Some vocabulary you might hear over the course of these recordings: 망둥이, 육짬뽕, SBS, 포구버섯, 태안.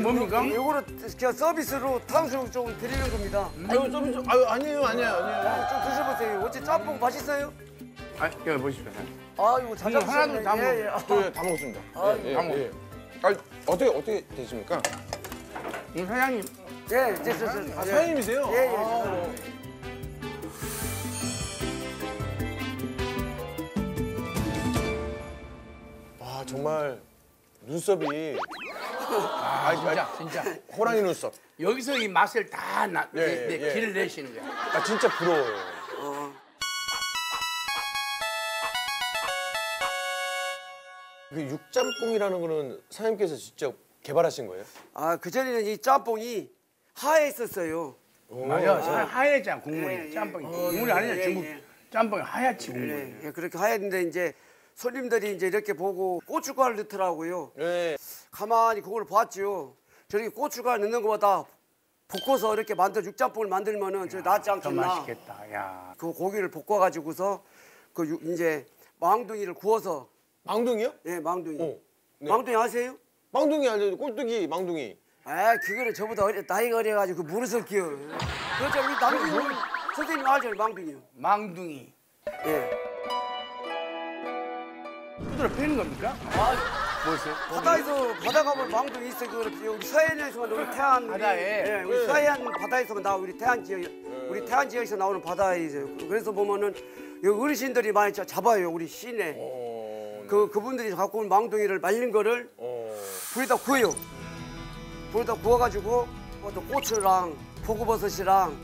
그럼 뭡니까? 이거를 그냥 서비스로 탕수육 좀 드리는 겁니다. 아유, 서비스? 아유, 아니에요. 좀 드셔보세요. 어째 짬뽕 맛있어요? 아, 여기 보십시오. 아, 이거 자작 하나도 다 먹었습니다. 아, 다 먹었어요. 아, 어떻게 되십니까? 사장님. 예, 저. 아, 사장님이세요? 예. 와, 정말 눈썹이. 아, 진짜. 호랑이 눈썹. 여기서 이 맛을 다 길을 내시는 거야. 아, 진짜 부러워요. 그 육짬뽕이라는 거는 사장님께서 직접 개발하신 거예요? 아, 그전에는 이 짬뽕이 하에 있었어요. 맞아, 하얘잖아, 국물이. 짬뽕이. 국물이 아니라 중국 짬뽕이 하얗지, 국물이. 예, 그렇게 하얗는데 이제 손님들이 이제 이렇게 보고 고춧가루 넣더라고요. 네. 가만히 그걸 봤죠. 저렇게 고춧가루 넣는 것보다 볶아서 이렇게 만들 육짬뽕을 만들면은 저 낫지 않겠나. 맛있겠다. 야. 그 고기를 볶아가지고서 이제 망둥이를 구워서. 망둥이요? 네, 망둥이. 네. 망둥이 아세요? 망둥이 알죠? 꼴뚜기 망둥이. 아, 그거는 저보다 나이가 어려가지고 무릇을 끼워. 그렇죠, 우리 남준이 선생님 알죠, 망둥이요. 망둥이. 예. 그대로 패는 겁니까? 아, 뭐였어요? 바다 가면 망둥이 있어요. 우리 서해안에서만 나오는 태안. 바다에. 예, 우리 서해안 바다에서만 나오는 우리 태안 지역, 우리 태안 지역에서 나오는 바다에 있어요. 그래서 보면은 여기 어르신들이 많이 잡아요, 우리 시내. 그분들이 갖고 온 망둥이를 말린 거를 불에다 구워요. 불에다 구워가지고 또 고추랑 포구버섯이랑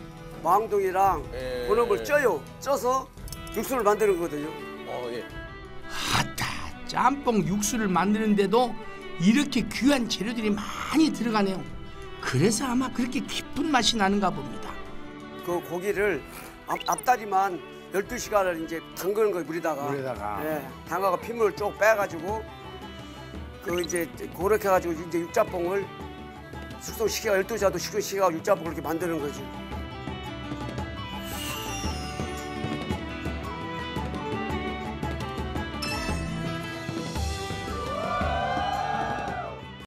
망둥이랑 그런 걸 쪄요. 쪄서 육수를 만드는 거거든요. 아따, 짬뽕 육수를 만드는데도 이렇게 귀한 재료들이 많이 들어가네요. 그래서 아마 그렇게 깊은 맛이 나는가 봅니다. 그 고기를 앞다리만 12시간을 이제 담그는 거예요, 물에다가. 예, 담가서 핏물을 쭉 빼가지고, 그렇게 해가지고, 이제 육짬뽕을 숙성시켜가 12시간도 숙성시켜가 육짬뽕을 이렇게 만드는 거지.